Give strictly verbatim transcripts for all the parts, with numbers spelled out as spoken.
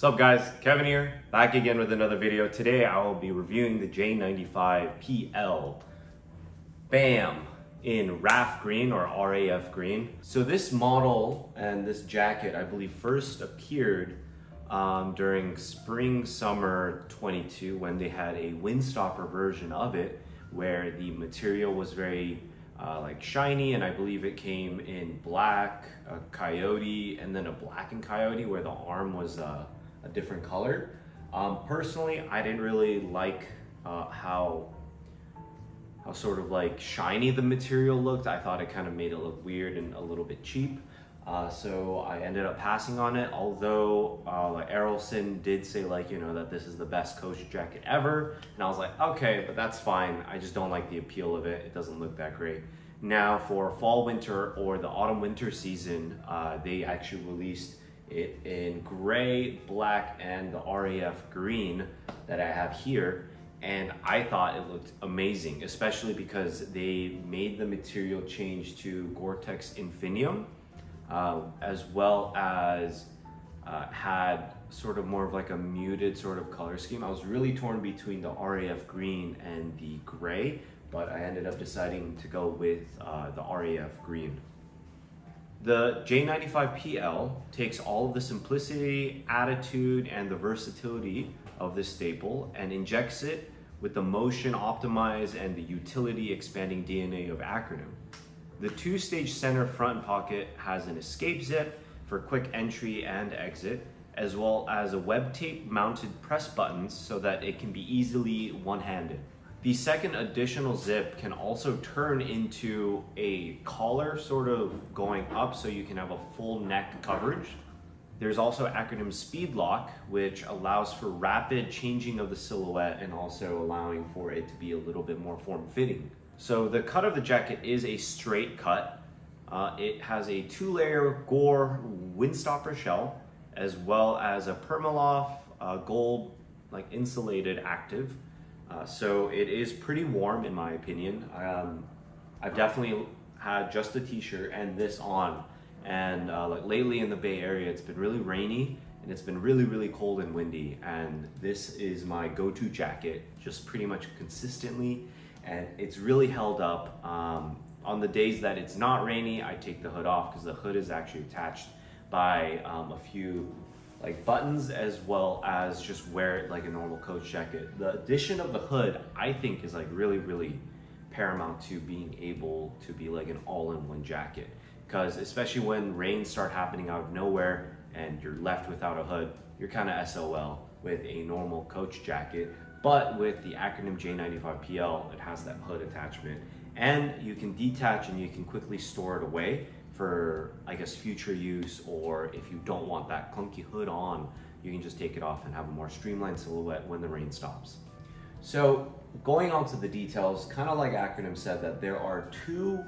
What's up guys, Kevin here, back again with another video. Today I will be reviewing the J ninety-five P L BAM in R A F Green or R A F Green. So this model and this jacket I believe first appeared um, during spring summer twenty-two when they had a Windstopper version of it where the material was very Uh, like shiny, and I believe it came in black, a coyote, and then a black and coyote where the arm was uh, a different color. Um, personally, I didn't really like uh, how how sort of like shiny the material looked. I thought it kind of made it look weird and a little bit cheap. Uh, so I ended up passing on it, although uh, like Errolson did say like, you know, that this is the best coach jacket ever. And I was like, okay, but that's fine. I just don't like the appeal of it. It doesn't look that great. Now for fall winter or the autumn winter season, uh, they actually released it in gray, black, and the R A F green that I have here. And I thought it looked amazing, especially because they made the material change to Gore-Tex Infinium. Uh, as well as uh, had sort of more of like a muted sort of color scheme. I was really torn between the R A F green and the gray, but I ended up deciding to go with uh, the R A F green. The J ninety-five P L takes all of the simplicity, attitude, and the versatility of this staple and injects it with the motion optimized and the utility expanding D N A of Acronym. The two-stage center front pocket has an escape zip for quick entry and exit, as well as a web tape mounted press buttons so that it can be easily one-handed. The second additional zip can also turn into a collar sort of going up so you can have a full neck coverage. There's also Acronym Speed Lock, which allows for rapid changing of the silhouette and also allowing for it to be a little bit more form-fitting. So the cut of the jacket is a straight cut. Uh, it has a two-layer Gore Windstopper shell, as well as a Permaloft uh, gold, like insulated active. Uh, so it is pretty warm in my opinion. Um, I've definitely had just a t-shirt and this on, and uh, like lately in the Bay Area, it's been really rainy and it's been really, really cold and windy. And this is my go-to jacket, just pretty much consistently. And it's really held up. Um, on the days that it's not rainy, I take the hood off because the hood is actually attached by um, a few like buttons, as well as just wear it like a normal coat jacket. The addition of the hood, I think, is like really, really paramount to being able to be like an all-in-one jacket. Because especially when rains start happening out of nowhere and you're left without a hood, you're kind of S O L with a normal coach jacket. But with the Acronym J ninety-five P L, it has that hood attachment, and you can detach and you can quickly store it away for, I guess, future use, or if you don't want that clunky hood on, you can just take it off and have a more streamlined silhouette when the rain stops. So going on to the details, kind of like Acronym said, that there are two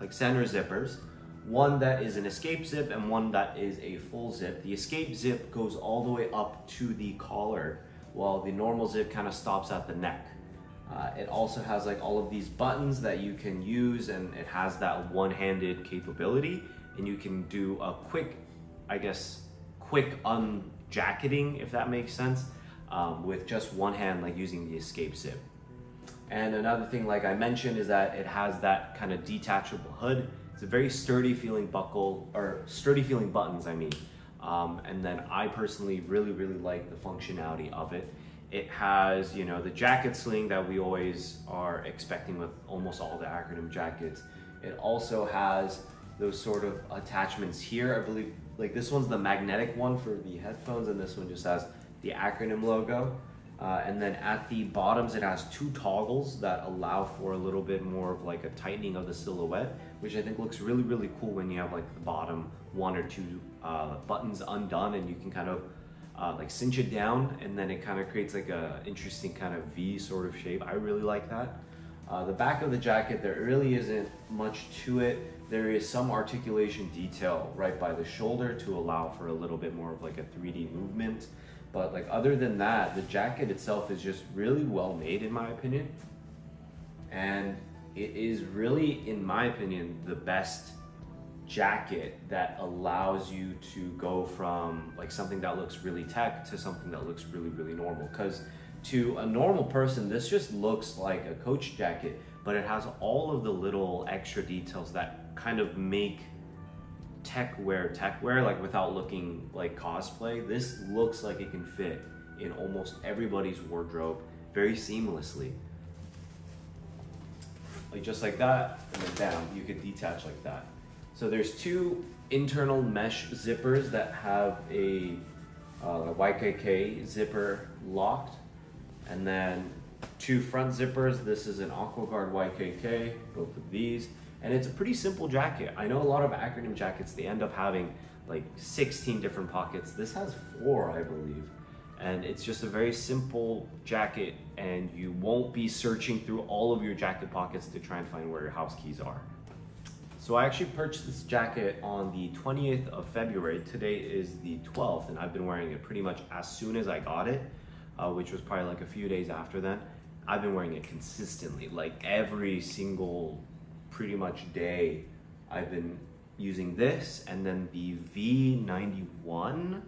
like center zippers, one that is an escape zip and one that is a full zip. The escape zip goes all the way up to the collar, while the normal zip kind of stops at the neck. Uh, it also has like all of these buttons that you can use, and it has that one-handed capability, and you can do a quick, I guess, quick unjacketing, if that makes sense, um, with just one hand, like using the escape zip. And another thing, like I mentioned, is that it has that kind of detachable hood. It's a very sturdy feeling buckle, or sturdy feeling buttons, I mean. Um, and then I personally really, really like the functionality of it. It has, you know, the jacket sling that we always are expecting with almost all the Acronym jackets. It also has those sort of attachments here. I believe, like this one's the magnetic one for the headphones, and this one just has the Acronym logo. Uh, and then at the bottoms, it has two toggles that allow for a little bit more of like a tightening of the silhouette, which I think looks really, really cool when you have like the bottom one or two uh, buttons undone, and you can kind of uh, like cinch it down, and then it kind of creates like a interesting kind of V sort of shape. I really like that. Uh, the back of the jacket, there really isn't much to it. There is some articulation detail right by the shoulder to allow for a little bit more of like a three D movement. But like other than that, the jacket itself is just really well made in my opinion. And it is really, in my opinion, the best jacket that allows you to go from like something that looks really tech to something that looks really, really normal. Because to a normal person, this just looks like a coach jacket, but it has all of the little extra details that kind of make tech wear tech wear, like without looking like cosplay. This looks like it can fit in almost everybody's wardrobe very seamlessly. Like just like that, and then down, you could detach like that. So there's two internal mesh zippers that have a, uh, a Y K K zipper locked, and then two front zippers. This is an AquaGuard Y K K, both of these, and it's a pretty simple jacket. I know a lot of Acronym jackets, they end up having like sixteen different pockets. This has four, I believe. And it's just a very simple jacket, and you won't be searching through all of your jacket pockets to try and find where your house keys are. So I actually purchased this jacket on the twentieth of February. Today is the twelfth, and I've been wearing it pretty much as soon as I got it, uh, which was probably like a few days after then. I've been wearing it consistently, like every single pretty much day. I've been using this, and then the V ninety-one.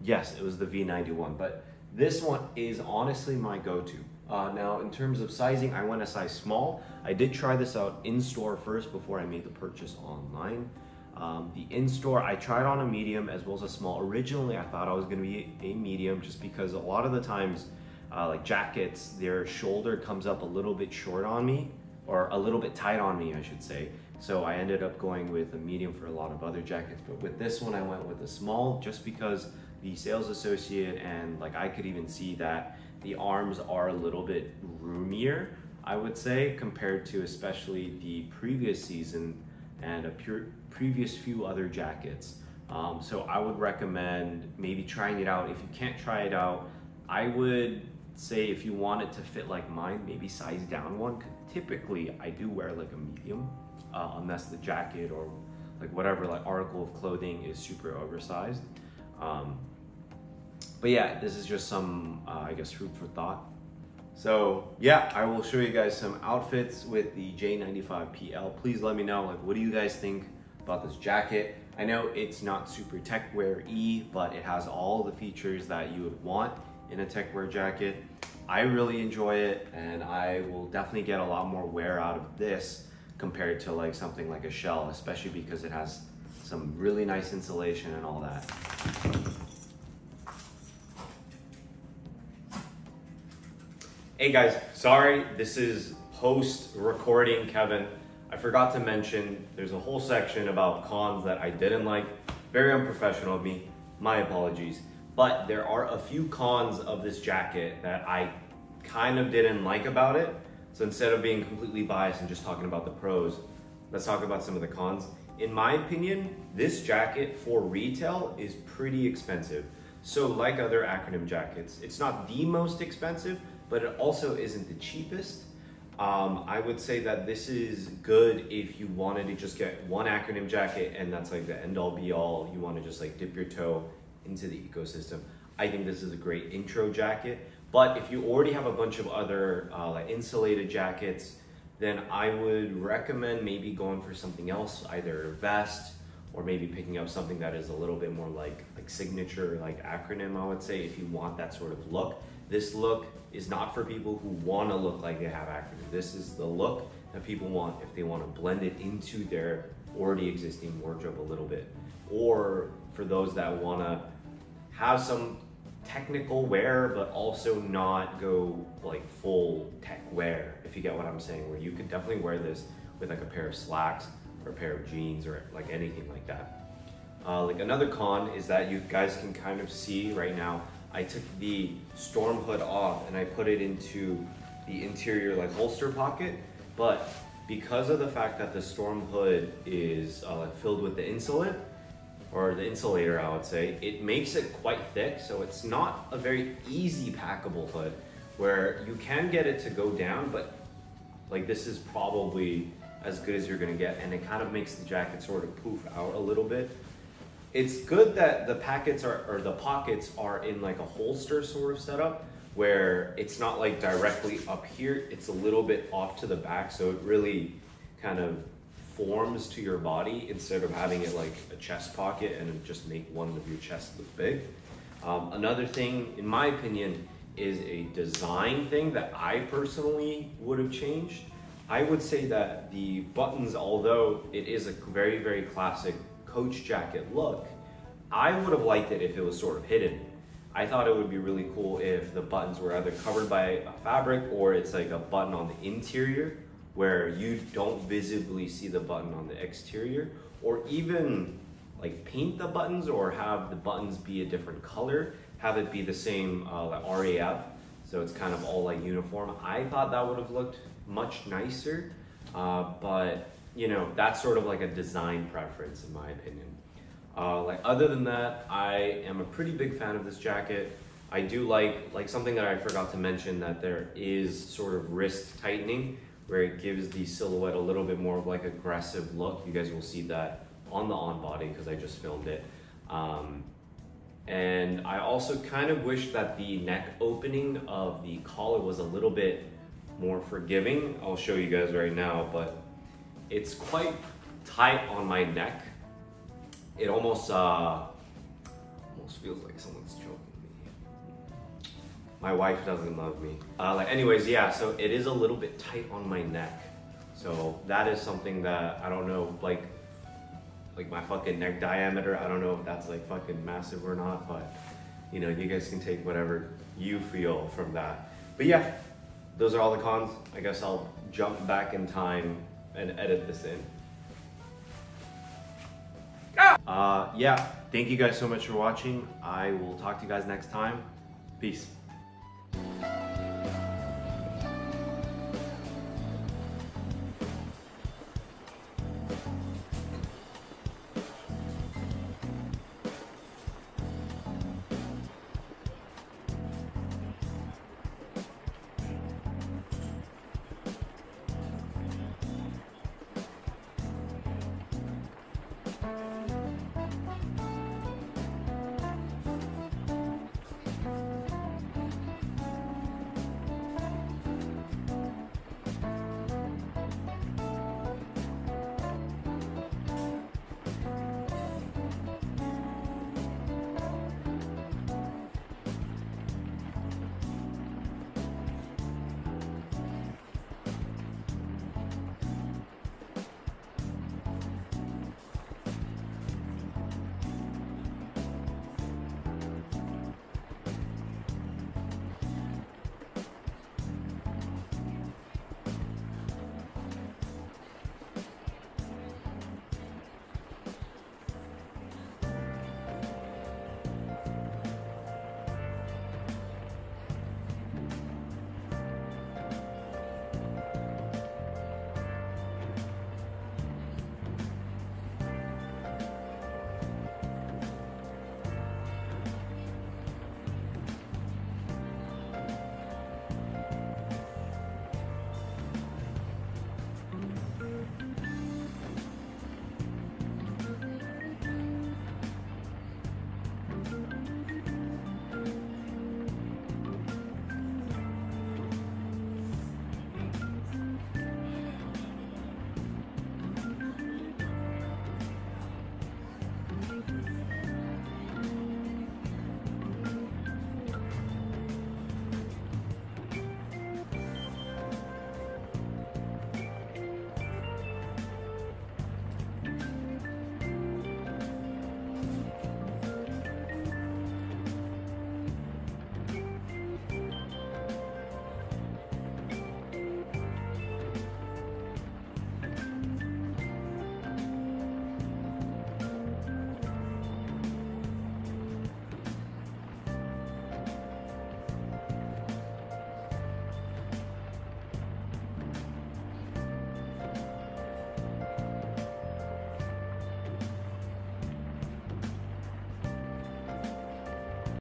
Yes, it was the V ninety-one, but this one is honestly my go-to. Uh, now, in terms of sizing, I went a size small. I did try this out in-store first before I made the purchase online. Um, the in-store, I tried on a medium as well as a small. Originally, I thought I was gonna be a medium just because a lot of the times, uh, like jackets, their shoulder comes up a little bit short on me, or a little bit tight on me, I should say. So I ended up going with a medium for a lot of other jackets, but with this one, I went with a small just because the sales associate, and like I could even see that the arms are a little bit roomier, I would say, compared to especially the previous season and a pure previous few other jackets. Um, so I would recommend maybe trying it out. If you can't try it out, I would say if you want it to fit like mine, maybe size down one. Typically, I do wear like a medium, uh, unless the jacket or like whatever like article of clothing is super oversized. Um, but yeah, this is just some, uh, I guess, food for thought. So yeah, I will show you guys some outfits with the J ninety-five P L. Please let me know, like, what do you guys think about this jacket? I know it's not super tech wear-y, but it has all the features that you would want in a tech wear jacket. I really enjoy it, and I will definitely get a lot more wear out of this compared to like something like a shell, especially because it has some really nice insulation and all that. Hey guys, sorry, this is post-recording Kevin. I forgot to mention there's a whole section about cons that I didn't like. Very unprofessional of me, my apologies. But there are a few cons of this jacket that I kind of didn't like about it. So instead of being completely biased and just talking about the pros, let's talk about some of the cons. In my opinion, this jacket for retail is pretty expensive. So like other Acronym jackets, it's not the most expensive, but it also isn't the cheapest. Um, I would say that this is good if you wanted to just get one Acronym jacket and that's like the end all be all. You want to just like dip your toe into the ecosystem. I think this is a great intro jacket, but if you already have a bunch of other uh, like insulated jackets, then I would recommend maybe going for something else, either a vest or maybe picking up something that is a little bit more like, like signature, like Acronym, I would say, if you want that sort of look. This look is not for people who wanna look like they have Acronym. This is the look that people want if they wanna blend it into their already existing wardrobe a little bit. Or for those that wanna have some technical wear, but also not go like full tech wear, if you get what I'm saying, where you could definitely wear this with like a pair of slacks or a pair of jeans or like anything like that. Uh, like another con is that you guys can kind of see right now, I took the storm hood off and I put it into the interior like holster pocket, but because of the fact that the storm hood is uh, filled with the insulate, or the insulator, I would say, it makes it quite thick, so it's not a very easy packable hood, where you can get it to go down, but like this is probably as good as you're gonna get, and it kind of makes the jacket sort of poof out a little bit. It's good that the packets are, or the pockets are in like a holster sort of setup, where it's not like directly up here, it's a little bit off to the back, so it really kind of forms to your body instead of having it like a chest pocket and just make one of your chest look big. Um, another thing, in my opinion, is a design thing that I personally would have changed. I would say that the buttons, although it is a very, very classic coach jacket look, I would have liked it if it was sort of hidden. I thought it would be really cool if the buttons were either covered by a fabric or it's like a button on the interior where you don't visibly see the button on the exterior, or even like paint the buttons or have the buttons be a different color, have it be the same uh, like R A F, so it's kind of all like uniform. I thought that would have looked much nicer, uh, but you know, that's sort of like a design preference in my opinion. Uh, like other than that, I am a pretty big fan of this jacket. I do like, like something that I forgot to mention, that there is sort of wrist tightening where it gives the silhouette a little bit more of like aggressive look. You guys will see that on the on body because I just filmed it. Um, and I also kind of wish that the neck opening of the collar was a little bit more forgiving. I'll show you guys right now, but it's quite tight on my neck. It almost, uh, almost feels like someone's choking me. My wife doesn't love me. Uh, like, anyways, yeah, so it is a little bit tight on my neck. So that is something that, I don't know, like, like my fucking neck diameter, I don't know if that's like fucking massive or not, but you know, you guys can take whatever you feel from that. But yeah, those are all the cons. I guess I'll jump back in time and edit this in. Uh, yeah, thank you guys so much for watching. I will talk to you guys next time. Peace.